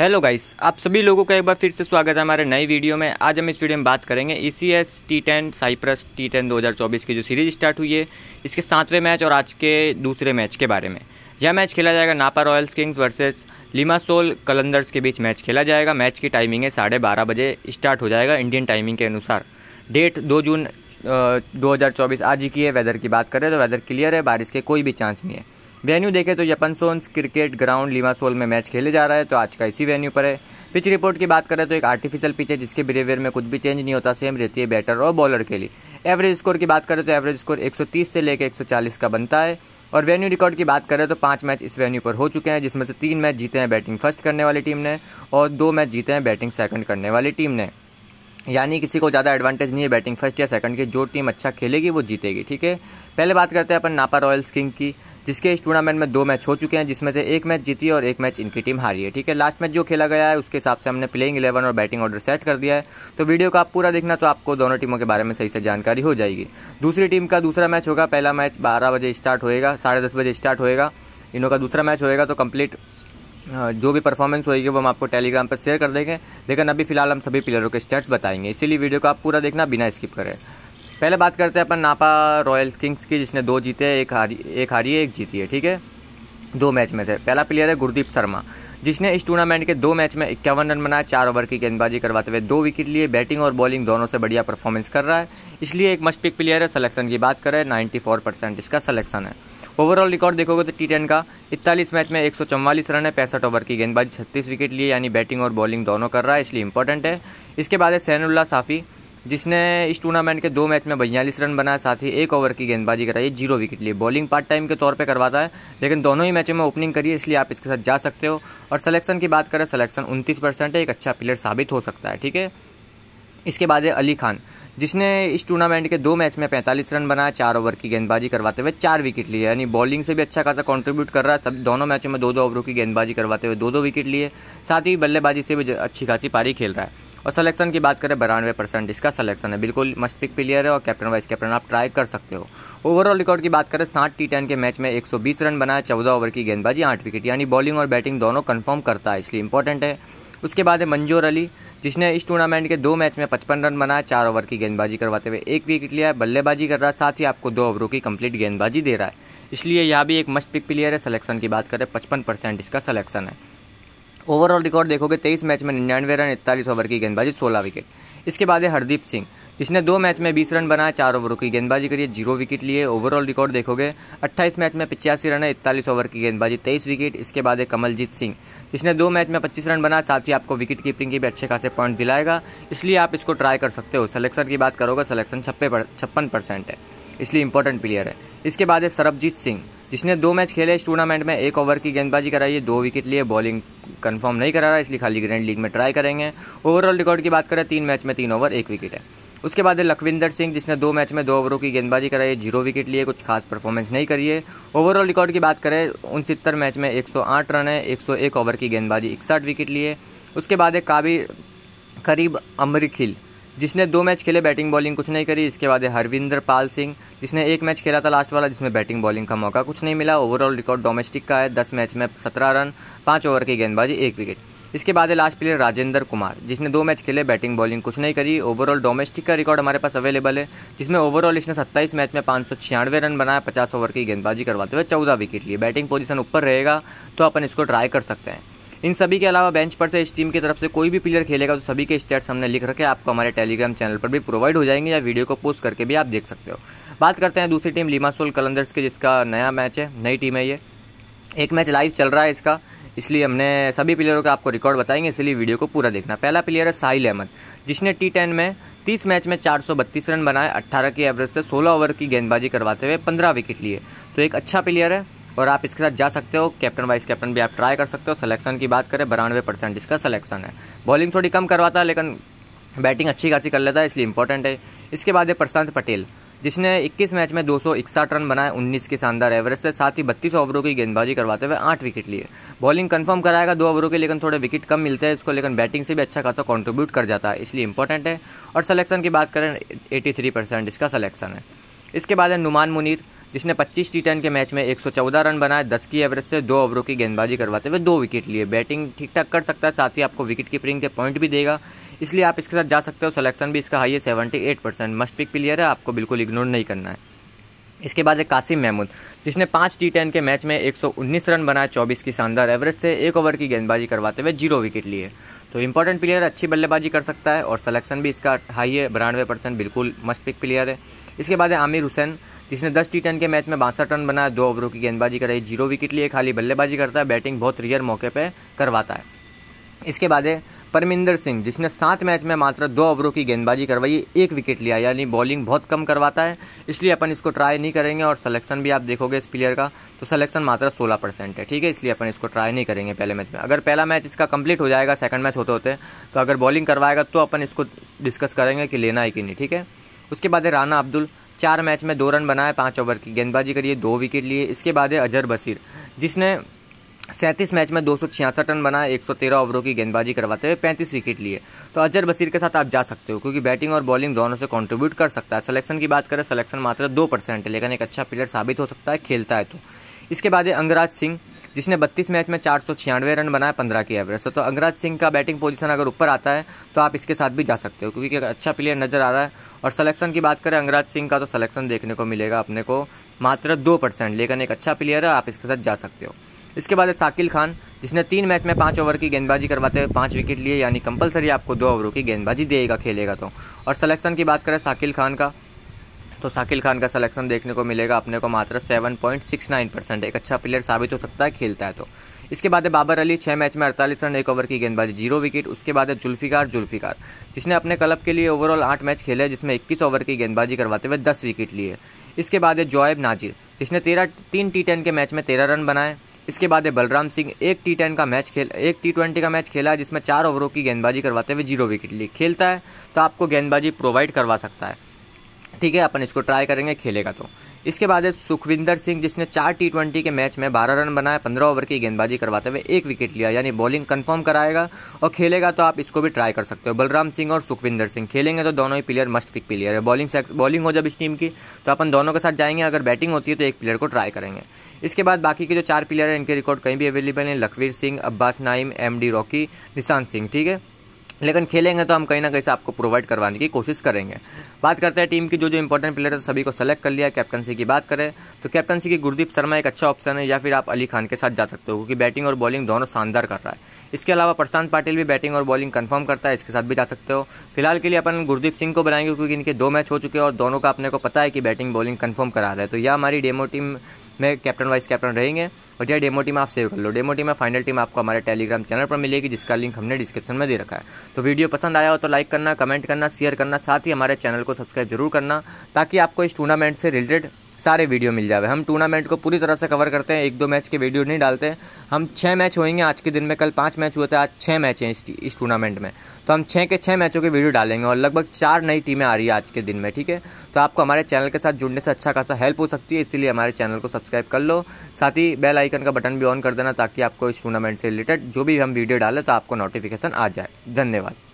Hello guys, आप सभी लोगों का एक बार फिर से स्वागत है हमारे नई वीडियो में। आज हम इस वीडियो में बात करेंगे ECT10 साइप्रस T10 2024 की जो सीरीज स्टार्ट हुई है, इसके 7वें मैच और आज के दूसरे मैच के बारे में। यह मैच खेला जाएगा Napa Royals Kings versus Limassol Qalandars के बीच मैच खेला जाएगा। मैच की टाइमिंग है 12:30 बजे स्टार्ट हो जाएगा इंडियन टाइमिंग के अनुसार। डेट 2 जून 2024 आज ही की है। वेदर की बात करें तो वेदर क्लियर है, बारिश के कोई भी चांस नहीं है। वेन्यू देखें तो Jap Sons cricket ground Limassol में मैच खेले जा रहा है, तो आज का इसी वेन्यू पर है। पिच रिपोर्ट की बात करें तो एक आर्टिफिशियल पिच है जिसके बिहेवियर में कुछ भी चेंज नहीं होता, सेम रहती है बैटर और बॉलर के लिए। एवरेज स्कोर की बात करें तो एवरेज स्कोर 130 से लेकर 140 का बनता है। और वेन्यू रिकॉर्ड की बात करें तो 5 मैच इस वेन्यू पर हो चुके हैं, जिसमें से 3 मैच जीते हैं बैटिंग फर्स्ट करने वाली टीम ने और 2 मैच जीते हैं बैटिंग सेकंड करने वाली टीम ने। यानी किसी को ज़्यादा एडवांटेज नहीं है बैटिंग फर्स्ट या सेकंड की, जो टीम अच्छा खेलेगी वो जीतेगी। ठीक है, पहले बात करते हैं अपन नापा रॉयल्स किंग की, जिसके इस टूर्नामेंट में 2 मैच हो चुके हैं, जिसमें से 1 मैच जीती है और 1 मैच इनकी टीम हारी है। ठीक है, लास्ट मैच जो खेला गया है उसके हिसाब से हमने प्लेइंग 11 और बैटिंग ऑर्डर सेट कर दिया है, तो वीडियो को आप पूरा देखना, तो आपको दोनों टीमों के बारे में सही से जानकारी हो जाएगी। दूसरी टीम का दूसरा मैच होगा, पहला मैच 12 बजे स्टार्ट होएगा, 10:30 बजे स्टार्ट होएगा। इन लोगों का दूसरा मैच होएगा, तो कंप्लीट जो भी परफॉर्मेंस होएगी वो हम आपको टेलीग्राम पर शेयर कर देंगे, लेकिन अभी फिलहाल हम सभी प्लेयरों के स्टेट्स बताएंगे, इसीलिए वीडियो को आप पूरा देखना बिना स्किप करें। पहले बात करते हैं अपन नापा रॉयल किंग्स की, जिसने 2 जीते हैं, एक हारी है, एक जीती है। ठीक है, 2 मैच में से पहला प्लेयर है गुरदीप शर्मा, जिसने इस टूर्नामेंट के 2 मैच में 51 रन बनाए, 4 ओवर की गेंदबाजी करवाते हुए 2 विकेट लिए। बैटिंग और बॉलिंग दोनों से बढ़िया परफॉर्मेंस कर रहा है, इसलिए एक मस्ट पिक प्लेयर है। सलेक्शन की बात करें 94% इसका सलेक्शन है। ओवरऑल रिकॉर्ड देखोगे तो T10 का 41 मैच में 144 रन है, 65 ओवर की गेंदबाजी, 36 विकेट लिए, यानी बैटिंग और बॉलिंग दोनों कर रहा है, इसलिए इंपॉर्टेंट है। इसके बाद है सनुल्लाह साफ़ी, जिसने इस टूर्नामेंट के 2 मैच में 42 रन बनाया, साथ ही 1 ओवर की गेंदबाजी कराई, 0 विकेट लिए। बॉलिंग पार्ट टाइम के तौर पे करवाता है, लेकिन दोनों ही मैचों में ओपनिंग करी है, इसलिए आप इसके साथ जा सकते हो। और सलेक्शन की बात करें, सलेक्शन 29% है, एक अच्छा प्लेयर साबित हो सकता है। ठीक है, इसके बाद है अली खान, जिसने इस टूर्नामेंट के 2 मैच में 45 रन बनाया, 4 ओवर की गेंदबाजी करवाते हुए 4 विकेट लिए, यानी बॉलिंग से भी अच्छा खासा कंट्रीब्यूट कर रहा है। सब दोनों मैचों में 2-2 ओवरों की गेंदबाजी करवाते हुए 2-2 विकेट लिए, साथ ही बल्लेबाजी से भी अच्छी खासी पारी खेल रहा है। और सलेक्शन की बात करें 92% इसका सलेक्शन है, बिल्कुल मस्ट पिक प्लेयर है और कैप्टन वाइस कैप्टन आप ट्राई कर सकते हो। ओवरऑल रिकॉर्ड की बात करें 60 T10 के मैच में 120 रन बनाया, 14 ओवर की गेंदबाजी, 8 विकेट, यानी बॉलिंग और बैटिंग दोनों कंफर्म करता है, इसलिए इंपॉर्टेंट है। उसके बाद है मंजूर अली, जिसने इस टूर्नामेंट के 2 मैच में 55 रन बनाया, 4 ओवर की गेंदबाजी करवाते हुए 1 विकेट लिया है, बल्लेबाजी कर रहा है, साथ ही आपको 2 ओवरों की कंप्लीट गेंदबाजी दे रहा है, इसलिए यह भी एक मस्ट पिक प्लेयर है। सलेक्शन की बात करें 55% इसका सलेक्शन है। ओवरऑल रिकॉर्ड देखोगे 23 मैच में 99 रन, 41 ओवर की गेंदबाजी, 16 विकेट। इसके बाद है हरदीप सिंह, जिसने 2 मैच में 20 रन बनाया, 4 ओवरों की गेंदबाजी करी, 0 विकेट लिए। ओवरऑल रिकॉर्ड देखोगे 28 मैच में 85 रन है, 41 ओवर की गेंदबाजी, 23 विकेट। इसके बाद है कमलजीत सिंह, जिसने 2 मैच में 25 रन बनाया, साथ ही आपको विकेट कीपिंग के भी अच्छे खासे पॉइंट दिलाएगा, इसलिए आप इसको ट्राई कर सकते हो। सलेक्शन की बात करोगे सलेक्शन 56% है, इसलिए इंपॉर्टेंट प्लेयर है। इसके बाद है सरबजीत सिंह, जिसने 2 मैच खेले, इस टूर्नामेंट में 1 ओवर की गेंदबाजी कराई है, 2 विकेट लिए। बॉलिंग कंफर्म नहीं करा रहा, इसलिए खाली ग्रैंड लीग में ट्राई करेंगे। ओवरऑल रिकॉर्ड की बात करें 3 मैच में 3 ओवर 1 विकेट है। उसके बाद है लखविंदर सिंह, जिसने 2 मैच में 2 ओवरों की गेंदबाजी कराई, 0 विकेट लिए, कुछ खास परफॉर्मेंस नहीं करी है। ओवरऑल रिकॉर्ड की बात करें 69 मैच में 108 रन है, 101 ओवर की गेंदबाजी, 61 विकेट लिए। उसके बाद है काबी करीब अमर खिल, जिसने 2 मैच खेले, बैटिंग बॉलिंग कुछ नहीं करी। इसके बाद है हरविंदर पाल सिंह, जिसने 1 मैच खेला था लास्ट वाला, जिसमें बैटिंग बॉलिंग का मौका कुछ नहीं मिला। ओवरऑल रिकॉर्ड डोमेस्टिक का है, 10 मैच में 17 रन, 5 ओवर की गेंदबाजी, 1 विकेट। इसके बाद है लास्ट प्लेयर राजेंद्र कुमार, जिसने 2 मैच खेले, बैटिंग बॉलिंग कुछ नहीं करी। ओवरऑल डोमेस्टिक का रिकॉर्ड हमारे पास अवेलेबल है, जिसमें ओवरऑल इसने 27 मैच में 596 रन बनाया, 50 ओवर की गेंदबाजी करवाते हुए 14 विकेट लिए। बैटिंग पोजीशन ऊपर रहेगा तो अपन इसको ट्राई कर सकते हैं। इन सभी के अलावा बेंच पर से इस टीम की तरफ से कोई भी प्लेयर खेलेगा तो सभी के स्टेट्स हमने लिख रखे, आपको हमारे टेलीग्राम चैनल पर भी प्रोवाइड हो जाएंगे, या वीडियो को पोस्ट करके भी आप देख सकते हो। बात करते हैं दूसरी टीम लिमासोल कलंदर्स के, जिसका नया मैच है, नई टीम है ये, एक मैच लाइव चल रहा है इसका, इसलिए हमने सभी प्लेयरों का आपको रिकॉर्ड बताएंगे, इसलिए वीडियो को पूरा देखना। पहला प्लेयर है साहिल अहमद, जिसने T10 में 30 मैच में 432 रन बनाए, 18 की एवरेज से, 16 ओवर की गेंदबाजी करवाते हुए 15 विकेट लिए, तो एक अच्छा प्लेयर है और आप इसके साथ जा सकते हो। कैप्टन वाइस कैप्टन भी आप ट्राई कर सकते हो। सलेक्शन की बात करें 92% इसका सलेक्शन है। बॉलिंग थोड़ी कम करवाता है, लेकिन बैटिंग अच्छी खासी कर लेता है, इसलिए इंपॉर्टेंट है। इसके बाद है प्रशांत पटेल, जिसने 21 मैच में 261 रन बनाए, 19 की शानदार एवरेज से, साथ ही 32 ओवरों की गेंदबाजी करवाते हुए 8 विकेट लिए। बॉलिंग कंफर्म कराएगा 2 ओवरों के, लेकिन थोड़े विकेट कम मिलते हैं इसको, लेकिन बैटिंग से भी अच्छा खासा कंट्रीब्यूट कर जाता है, इसलिए इंपॉर्टेंट है। और सलेक्शन की बात करें 83% इसका सलेक्शन है। इसके बाद है नुमान मुनीर, जिसने 25 टी10 के मैच में 114 रन बनाए, 10 की एवरेज से 2 ओवरों की गेंदबाजी करवाते हुए 2 विकेट लिए। बैटिंग ठीक ठाक कर सकता है, साथ ही आपको विकेट कीपिंग के पॉइंट भी देगा, इसलिए आप इसके साथ जा सकते हो। सिलेक्शन भी इसका हाई है 78%। मस्ट पिक प्लेयर है, आपको बिल्कुल इग्नोर नहीं करना है। इसके बाद है कासिम महमूद, जिसने 5 टी10 के मैच में 119 रन बनाए, 24 की शानदार एवरेज से 1 ओवर की गेंदबाजी करवाते हुए 0 विकेट लिए। तो इंपॉर्टेंट प्लेयर, अच्छी बल्लेबाजी कर सकता है और सिलेक्शन भी इसका हाई है 92%, बिल्कुल मस्ट पिक प्लेयर है। इसके बाद है आमिर हुसैन, जिसने 10 टी10 के मैच में 62 रन बनाया, 2 ओवरों की गेंदबाजी कराई, 0 विकेट लिए, खाली बल्लेबाजी करता है, बैटिंग बहुत रेयर मौके पर करवाता है। इसके बाद है परमिंदर सिंह, जिसने 7 मैच में मात्र 2 ओवरों की गेंदबाजी करवाई, 1 विकेट लिया, यानी बॉलिंग बहुत कम करवाता है, इसलिए अपन इसको ट्राई नहीं करेंगे। और सिलेक्शन भी आप देखोगे इस प्लेयर का, तो सिलेक्शन मात्र 16% है, ठीक है, इसलिए अपन इसको ट्राई नहीं करेंगे पहले मैच में। अगर पहला मैच इसका कंप्लीट हो जाएगा, सेकंड मैच होते होते, तो अगर बॉलिंग करवाएगा तो अपन इसको डिस्कस करेंगे कि लेना है कि नहीं, ठीक है। उसके बाद है राना अब्दुल, 4 मैच में 2 रन बनाए, 5 ओवर की गेंदबाजी करिए, 2 विकेट लिए। इसके बाद है अजर बशीर, जिसने 37 मैच में 266 रन बनाए, 113 ओवरों की गेंदबाजी करवाते हुए 35 विकेट लिए। तो अजर बशीर के साथ आप जा सकते हो, क्योंकि बैटिंग और बॉलिंग दोनों से कंट्रीब्यूट कर सकता है। सिलेक्शन की बात करें, सिलेक्शन मात्र 2% है, लेकिन एक अच्छा प्लेयर साबित हो सकता है, खेलता है तो। इसके बाद है अंगराज सिंह, जिसने 32 मैच में 496 रन बनाए, 15 की एवरेज। तो अंगराज सिंह का बैटिंग पोजीशन अगर ऊपर आता है तो आप इसके साथ भी जा सकते हो, क्योंकि एक अच्छा प्लेयर नज़र आ रहा है। और सिलेक्शन की बात करें अंगराज सिंह का, तो सिलेक्शन देखने को मिलेगा अपने को मात्र 2%, लेकिन एक अच्छा प्लेयर है, आप इसके साथ जा सकते हो। इसके बाद है साकिल खान, जिसने 3 मैच में 5 ओवर की गेंदबाजी करवाते हुए 5 विकेट लिए, यानी कंपलसरी आपको 2 ओवरों की गेंदबाजी देगा, खेलेगा तो। और सिलेक्शन की बात करें साकिल खान का, तो साकिल खान का सिलेक्शन देखने को मिलेगा अपने को मात्र 7.69%, एक अच्छा प्लेयर साबित हो सकता है, खेलता है तो। इसके बाद है बाबर अली, 6 मैच में 48 रन, 1 ओवर की गेंदबाजी, 0 विकेट। उसके बाद है जुल्फिकार, जिसने अपने क्लब के लिए ओवरऑल 8 मैच खेले, जिसमें 21 ओवर की गेंदबाजी करवाते हुए 10 विकेट लिए। इसके बाद है जोएब नाजिर, जिसने 3 टी10 के मैच में 13 रन बनाए। इसके बाद है बलराम सिंह, 1 टी20 का मैच खेला, जिसमें 4 ओवरों की गेंदबाजी करवाते हुए 0 विकेट लिए, खेलता है तो आपको गेंदबाजी प्रोवाइड करवा सकता है, ठीक है, अपन इसको ट्राई करेंगे, खेलेगा तो। इसके बाद है सुखविंदर सिंह, जिसने 4 टी20 के मैच में 12 रन बनाए, 15 ओवर की गेंदबाजी करवाते हुए 1 विकेट लिया, यानी बॉलिंग कंफर्म कराएगा और खेलेगा तो आप इसको भी ट्राई कर सकते हो। बलराम सिंह और सुखविंदर सिंह खेलेंगे तो दोनों ही प्लेयर मस्ट पिक प्लेयर है। बॉलिंग हो जब इस टीम की तो अपन दोनों के साथ जाएंगे, अगर बैटिंग होती है तो एक प्लेयर को ट्राई करेंगे। इसके बाद बाकी के जो 4 प्लेयर हैं, इनके रिकॉर्ड कहीं भी अवेलेबल हैं, लखवीर सिंह, अब्बास नाइम, एमडी रॉकी, निशान सिंह, ठीक है, लेकिन खेलेंगे तो हम कहीं ना कहीं से आपको प्रोवाइड करवाने की कोशिश करेंगे। बात करते हैं टीम की, जो इंपॉर्टेंट प्लेयर है सभी को सेलेक्ट कर लिया। कैप्टनसी की बात करें तो कैप्टनसी की गुरदीप शर्मा एक अच्छा ऑप्शन है, या फिर आप अली खान के साथ जा सकते हो, क्योंकि बैटिंग और बॉलिंग दोनों शानदार कर रहा है। इसके अलावा प्रशांत पाटिल भी बैटिंग और बॉलिंग कन्फर्म करता है, इसके साथ भी जा सकते हो। फिलहाल के लिए अपन गुरदीप सिंह को बनाएंगे, क्योंकि इनके 2 मैच हो चुके हैं और दोनों का अपने को पता है कि बैटिंग बॉलिंग कन्फर्म करा रहा है। तो यह हमारी डेमो टीम में कैप्टन वाइस कैप्टन रहेंगे, और यह डेमो टीम आप सेव कर लो। डेमो टीम में फाइनल टीम आपको हमारे टेलीग्राम चैनल पर मिलेगी, जिसका लिंक हमने डिस्क्रिप्शन में दे रखा है। तो वीडियो पसंद आया हो तो लाइक करना, कमेंट करना, शेयर करना, साथ ही हमारे चैनल को सब्सक्राइब जरूर करना, ताकि आपको इस टूर्नामेंट से रिलेटेड सारे वीडियो मिल जाए। हम टूर्नामेंट को पूरी तरह से कवर करते हैं, 1-2 मैच के वीडियो नहीं डालते। हम 6 मैच होंगे आज के दिन में, कल 5 मैच हुए थे, आज 6 मैच हैं इस टूर्नामेंट में, तो हम 6 के 6 मैचों के वीडियो डालेंगे। और लगभग 4 नई टीमें आ रही है आज के दिन में, ठीक है, तो आपको हमारे चैनल के साथ जुड़ने से अच्छा खासा हेल्प हो सकती है, इसीलिए हमारे चैनल को सब्सक्राइब कर लो, साथ ही बेल आइकन का बटन भी ऑन कर देना, ताकि आपको इस टूर्नामेंट से रिलेटेड जो भी हम वीडियो डालें तो आपको नोटिफिकेशन आ जाए। धन्यवाद।